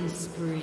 Killing spree.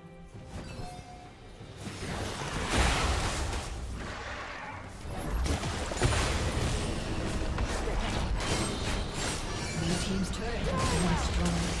team's turret has been destroyed.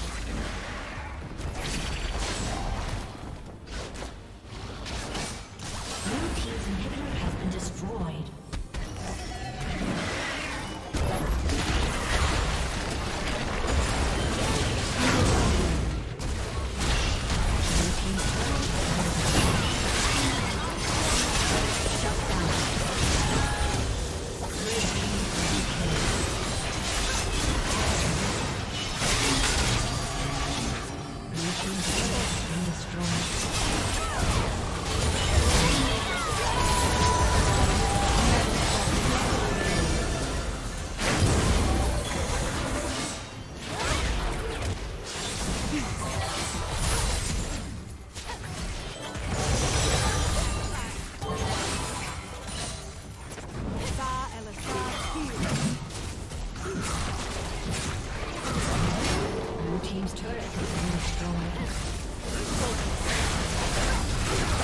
Team's turret has been destroyed.